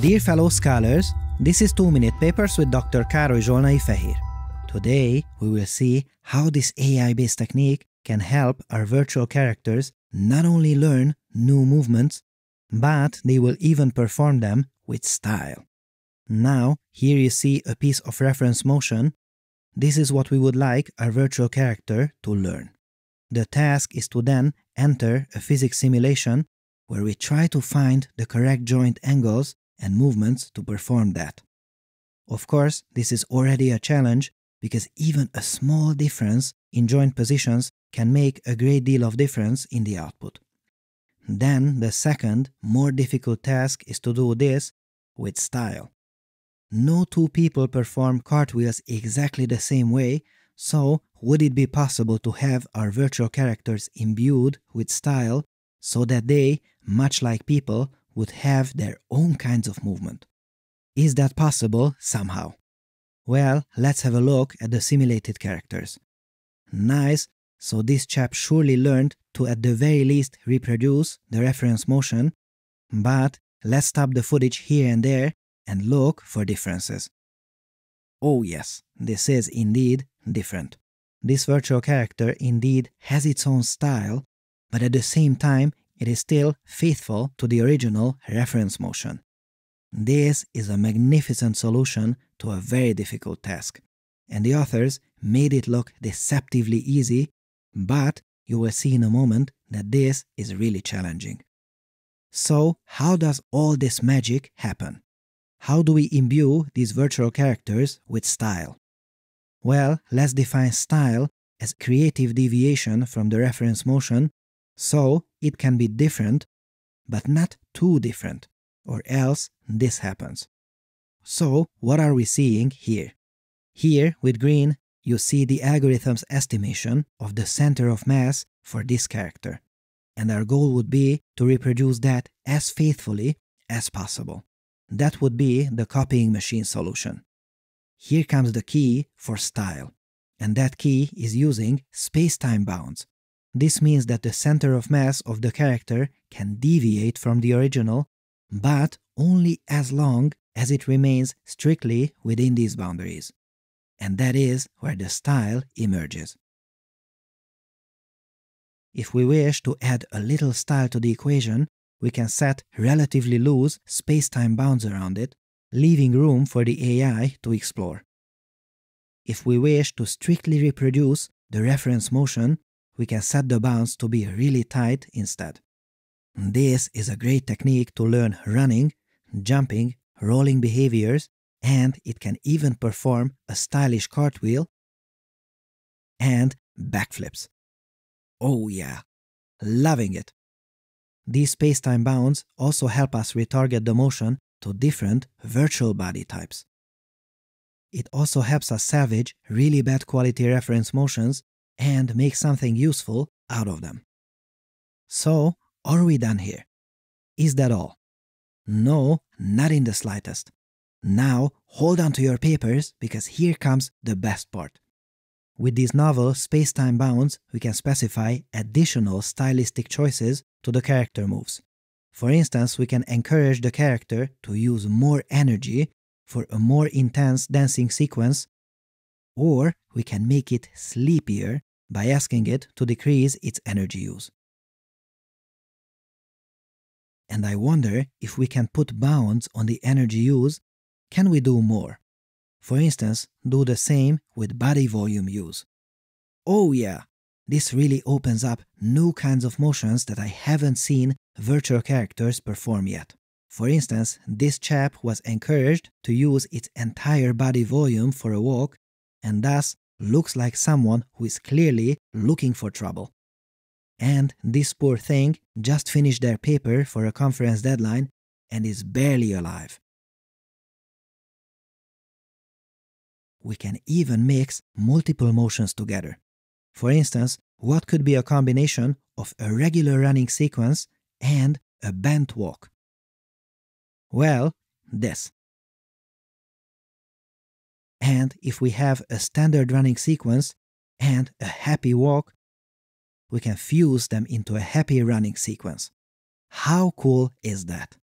Dear fellow scholars, this is 2 Minute Papers with Dr. Károly Zsolnai-Fehér. Today we will see how this AI-based technique can help our virtual characters not only learn new movements, but they will even perform them with style. Now, here you see a piece of reference motion. This is what we would like our virtual character to learn. The task is to then enter a physics simulation where we try to find the correct joint angles and movements to perform that. Of course, this is already a challenge because even a small difference in joint positions can make a great deal of difference in the output. Then the second, more difficult task is to do this with style. No two people perform cartwheels exactly the same way, so would it be possible to have our virtual characters imbued with style so that they, much like people, would have their own kinds of movement? Is that possible somehow? Well, let's have a look at the simulated characters. Nice, so this chap surely learned to at the very least reproduce the reference motion, but let's stop the footage here and there and look for differences. Oh yes, this is indeed different. This virtual character indeed has its own style, but at the same time it is still faithful to the original reference motion. This is a magnificent solution to a very difficult task, and the authors made it look deceptively easy, but you will see in a moment that this is really challenging. So, how does all this magic happen? How do we imbue these virtual characters with style? Well, let's define style as creative deviation from the reference motion, so it can be different, but not too different, or else this happens. So, what are we seeing here? Here, with green, you see the algorithm's estimation of the center of mass for this character, and our goal would be to reproduce that as faithfully as possible. That would be the copying machine solution. Here comes the key for style, and that key is using space-time bounds. This means that the center of mass of the character can deviate from the original, but only as long as it remains strictly within these boundaries. And that is where the style emerges. If we wish to add a little style to the equation, we can set relatively loose space-time bounds around it, leaving room for the AI to explore. If we wish to strictly reproduce the reference motion, we can set the bounds to be really tight instead. This is a great technique to learn running, jumping, rolling behaviors, and it can even perform a stylish cartwheel and backflips. Oh yeah, loving it! These space-time bounds also help us retarget the motion to different virtual body types. It also helps us salvage really bad quality reference motions and make something useful out of them. So, are we done here? Is that all? No, not in the slightest. Now, hold on to your papers because here comes the best part. With these novel space-time bounds, we can specify additional stylistic choices to the character moves. For instance, we can encourage the character to use more energy for a more intense dancing sequence, or we can make it sleepier by asking it to decrease its energy use. And I wonder if we can put bounds on the energy use. Can we do more? For instance, do the same with body volume use. Oh yeah, this really opens up new kinds of motions that I haven't seen virtual characters perform yet. For instance, this chap was encouraged to use its entire body volume for a walk, and thus looks like someone who is clearly looking for trouble. And this poor thing just finished their paper for a conference deadline and is barely alive. We can even mix multiple motions together. For instance, what could be a combination of a regular running sequence and a bent walk? Well, this. And if we have a standard running sequence and a happy walk, we can fuse them into a happy running sequence. How cool is that?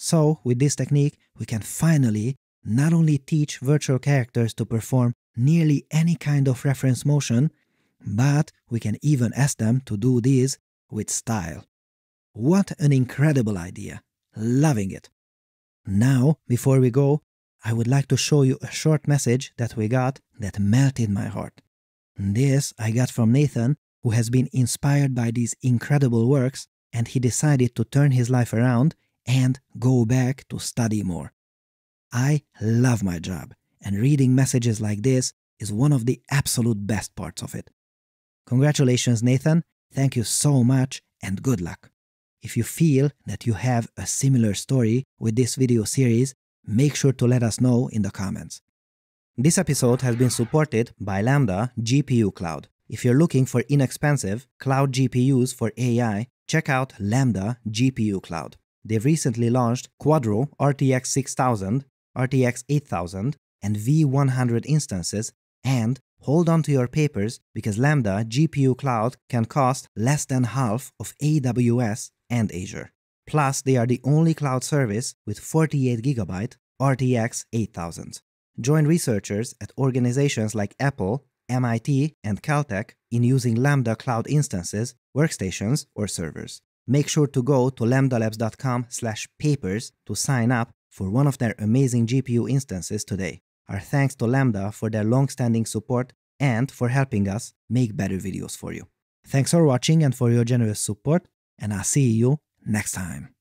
So with this technique, we can finally not only teach virtual characters to perform nearly any kind of reference motion, but we can even ask them to do this with style. What an incredible idea! Loving it! Now, before we go, I would like to show you a short message that we got that melted my heart. This I got from Nathan, who has been inspired by these incredible works, and he decided to turn his life around and go back to study more. I love my job, and reading messages like this is one of the absolute best parts of it. Congratulations, Nathan, thank you so much and good luck. If you feel that you have a similar story with this video series, make sure to let us know in the comments. This episode has been supported by Lambda GPU Cloud. If you're looking for inexpensive cloud GPUs for AI, check out Lambda GPU Cloud. They've recently launched Quadro RTX 6000, RTX 8000, and V100 instances, and hold on to your papers because Lambda GPU Cloud can cost less than half of AWS and Azure. Plus, they are the only cloud service with 48GB RTX 8000s. Join researchers at organizations like Apple, MIT, and Caltech in using Lambda Cloud instances, workstations, or servers. Make sure to go to lambdalabs.com/papers to sign up for one of their amazing GPU instances today. Our thanks to Lambda for their long-standing support and for helping us make better videos for you. Thanks for watching and for your generous support, and I'll see you next time.